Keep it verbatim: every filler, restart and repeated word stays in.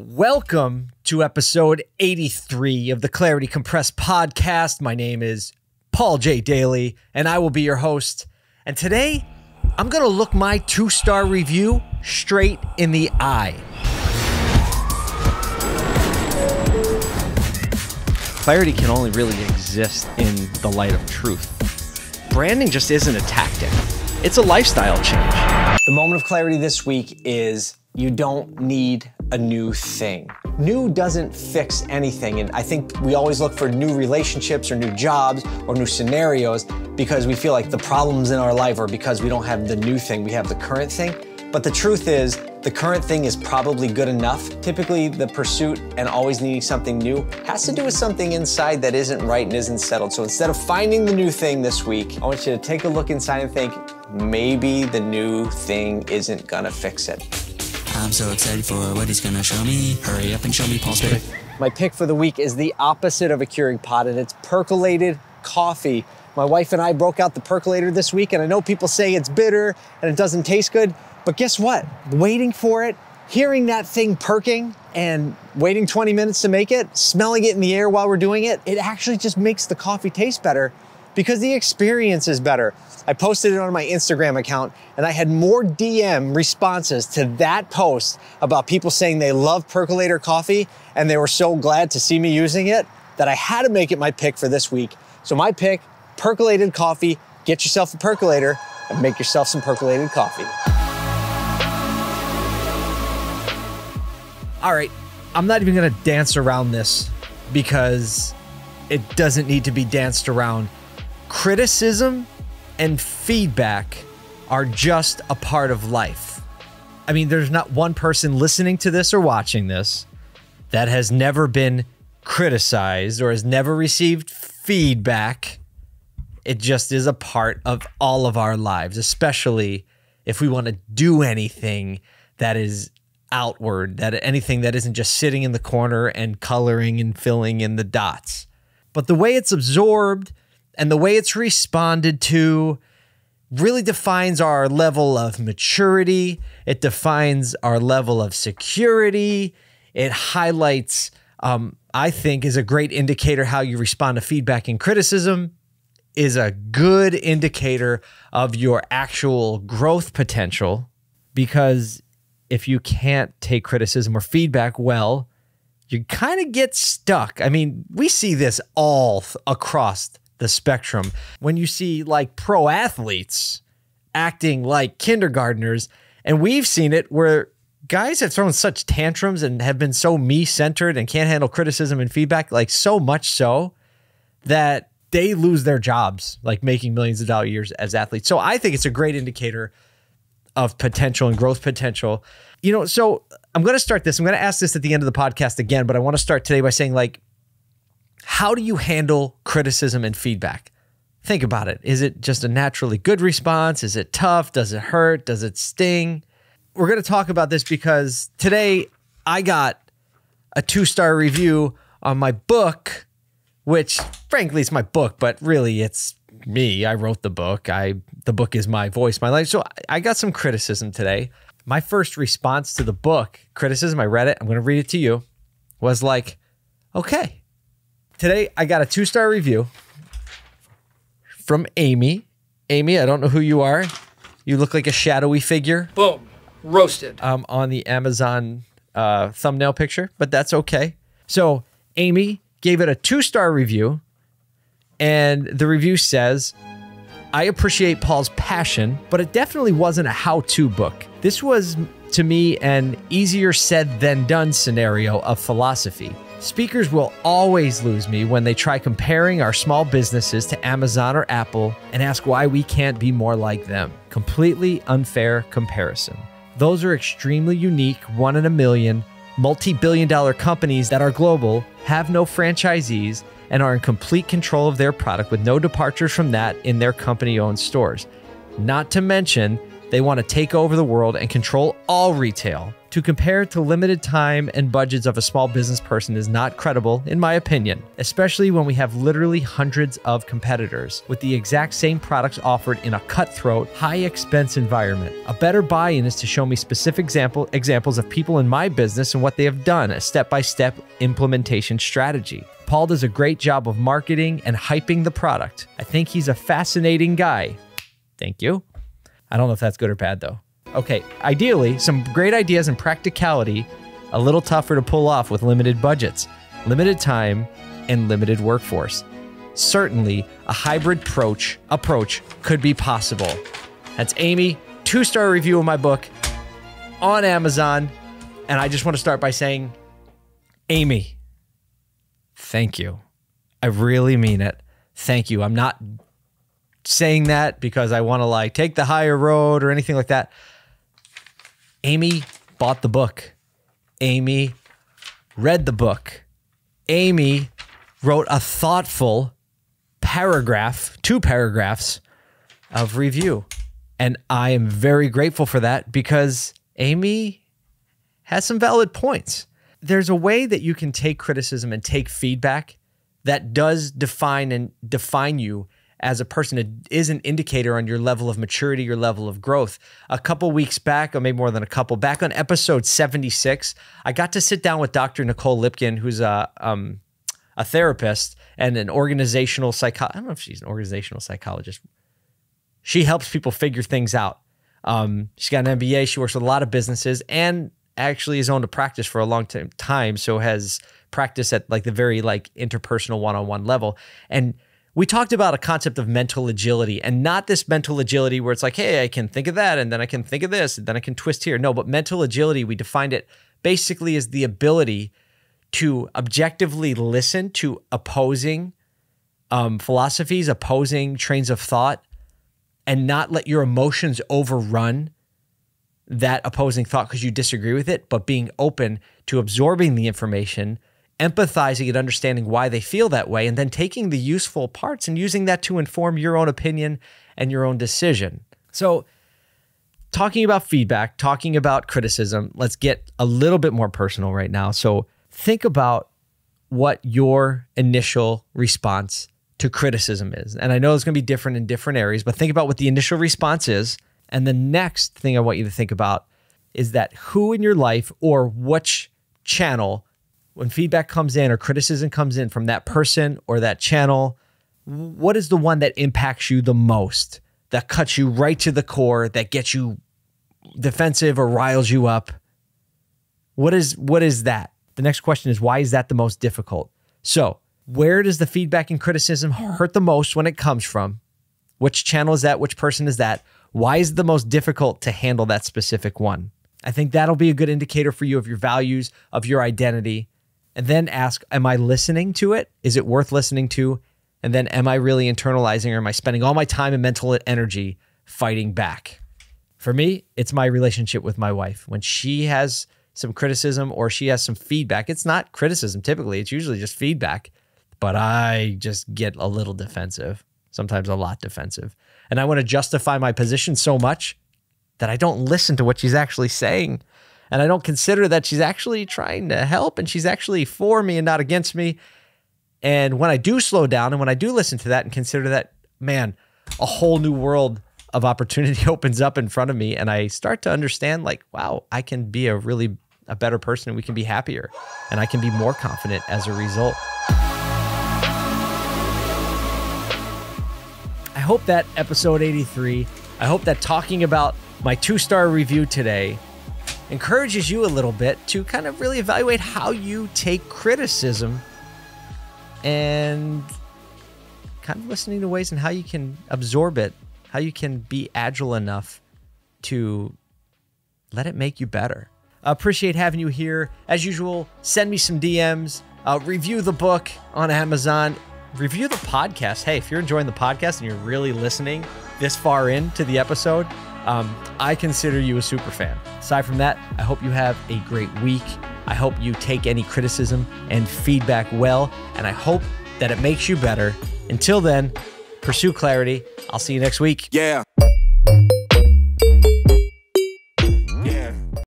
Welcome to episode eighty-three of the Clarity Compressed Podcast. My name is Paul J. Daly, and I will be your host. And today, I'm going to look my two-star review straight in the eye. Clarity can only really exist in the light of truth. Branding just isn't a tactic. It's a lifestyle change. The moment of clarity this week is you don't need a new thing. New doesn't fix anything, and I think we always look for new relationships or new jobs or new scenarios because we feel like the problems in our life are because we don't have the new thing, we have the current thing. But the truth is, the current thing is probably good enough. Typically, the pursuit and always needing something new has to do with something inside that isn't right and isn't settled. So instead of finding the new thing this week, I want you to take a look inside and think, maybe the new thing isn't gonna fix it. I'm so excited for what he's gonna show me. Hurry up and show me Paul's pick. My pick for the week is the opposite of a Keurig pot, and it's percolated coffee. My wife and I broke out the percolator this week, and I know people say it's bitter and it doesn't taste good, but guess what? Waiting for it, hearing that thing perking and waiting twenty minutes to make it, smelling it in the air while we're doing it, it actually just makes the coffee taste better because the experience is better. I posted it on my Instagram account and I had more D M responses to that post about people saying they love percolator coffee and they were so glad to see me using it that I had to make it my pick for this week. So my pick, percolated coffee. Get yourself a percolator and make yourself some percolated coffee. All right, I'm not even gonna dance around this because it doesn't need to be danced around. Criticism and feedback are just a part of life. I mean, there's not one person listening to this or watching this that has never been criticized or has never received feedback. It just is a part of all of our lives, especially if we want to do anything that is outward, that anything that isn't just sitting in the corner and coloring and filling in the dots. But the way it's absorbed and the way it's responded to really defines our level of maturity. It defines our level of security. It highlights, um, I think, is a great indicator how you respond to feedback and criticism is a good indicator of your actual growth potential, because if you can't take criticism or feedback well, you kind of get stuck. I mean, we see this all across the spectrum. When you see like pro athletes acting like kindergartners, and we've seen it where guys have thrown such tantrums and have been so me-centered and can't handle criticism and feedback, like so much so that they lose their jobs, like making millions of dollars as athletes. So I think it's a great indicator of potential and growth potential. You know, so I'm going to start this. I'm going to ask this at the end of the podcast again, but I want to start today by saying, like, how do you handle criticism and feedback? Think about it. Is it just a naturally good response? Is it tough? Does it hurt? Does it sting? We're going to talk about this because today I got a two-star review on my book, which frankly is my book, but really it's me. I wrote the book. I the book is my voice, my life. So I got some criticism today. My first response to the book, criticism, I read it, I'm going to read it to you, was like, okay. Today I got a two-star review from Amy. Amy, I don't know who you are. You look like a shadowy figure. Boom, roasted. Um, on the Amazon uh, thumbnail picture, but that's okay. So Amy gave it a two-star review, and the review says, I appreciate Paul's passion, but it definitely wasn't a how-to book. This was, to me, an easier said than done scenario of philosophy. Speakers will always lose me when they try comparing our small businesses to Amazon or Apple and ask why we can't be more like them. Completely unfair comparison. Those are extremely unique, one in a million, multi-billion dollar companies that are global, have no franchisees, and are in complete control of their product with no departures from that in their company-owned stores. Not to mention, they want to take over the world and control all retail. To compare to limited time and budgets of a small business person is not credible, in my opinion, especially when we have literally hundreds of competitors with the exact same products offered in a cutthroat, high-expense environment. A better buy-in is to show me specific example, examples of people in my business and what they have done, a step-by-step implementation strategy. Paul does a great job of marketing and hyping the product. I think he's a fascinating guy. Thank you. I don't know if that's good or bad, though. Okay, ideally, some great ideas and practicality, a little tougher to pull off with limited budgets, limited time, and limited workforce. Certainly, a hybrid approach, approach could be possible. That's Amy, two-star review of my book on Amazon. And I just want to start by saying, Amy, thank you. I really mean it. Thank you. I'm not saying that because I want to like take the higher road or anything like that. Amy bought the book. Amy read the book. Amy wrote a thoughtful paragraph, two paragraphs of review. And I am very grateful for that because Amy has some valid points. There's a way that you can take criticism and take feedback that does define and define you as a person. It is an indicator on your level of maturity, your level of growth. A couple weeks back, or maybe more than a couple, back on episode seventy-six, I got to sit down with Doctor Nicole Lipkin, who's a, um, a therapist and an organizational psychologist. I don't know if she's an organizational psychologist. She helps people figure things out. Um, she's got an M B A. She works with a lot of businesses and actually has owned a practice for a long time, so has practiced at like the very like interpersonal one-on-one level. And we talked about a concept of mental agility, and not this mental agility where it's like, hey, I can think of that, and then I can think of this, and then I can twist here. No, but mental agility, we defined it basically as the ability to objectively listen to opposing um, philosophies, opposing trains of thought, and not let your emotions overrun that opposing thought because you disagree with it, but being open to absorbing the information, empathizing and understanding why they feel that way, and then taking the useful parts and using that to inform your own opinion and your own decision. So talking about feedback, talking about criticism, let's get a little bit more personal right now. So think about what your initial response to criticism is. And I know it's going to be different in different areas, but think about what the initial response is. And the next thing I want you to think about is that who in your life or which channel, when feedback comes in or criticism comes in from that person or that channel, what is the one that impacts you the most, that cuts you right to the core, that gets you defensive or riles you up? What is, what is that? The next question is, why is that the most difficult? So where does the feedback and criticism hurt the most when it comes from? Which channel is that? Which person is that? Why is it the most difficult to handle that specific one? I think that'll be a good indicator for you of your values, of your identity. And then ask, am I listening to it? Is it worth listening to? And then am I really internalizing, or am I spending all my time and mental energy fighting back? For me, it's my relationship with my wife. When she has some criticism or she has some feedback, it's not criticism typically, it's usually just feedback, but I just get a little defensive, sometimes a lot defensive. And I want to justify my position so much that I don't listen to what she's actually saying. And I don't consider that she's actually trying to help and she's actually for me and not against me. And when I do slow down and when I do listen to that and consider that, man, a whole new world of opportunity opens up in front of me. And I start to understand like, wow, I can be a really a better person and we can be happier and I can be more confident as a result. I hope that episode eighty-three, I hope that talking about my two-star review today encourages you a little bit to kind of really evaluate how you take criticism and kind of listening to ways and how you can absorb it, how you can be agile enough to let it make you better. I appreciate having you here. As usual, send me some D Ms, uh, review the book on Amazon, review the podcast. Hey, if you're enjoying the podcast and you're really listening this far into the episode, Um, I consider you a super fan. Aside from that, I hope you have a great week. I hope you take any criticism and feedback well, and I hope that it makes you better. Until then, pursue clarity. I'll see you next week. Yeah.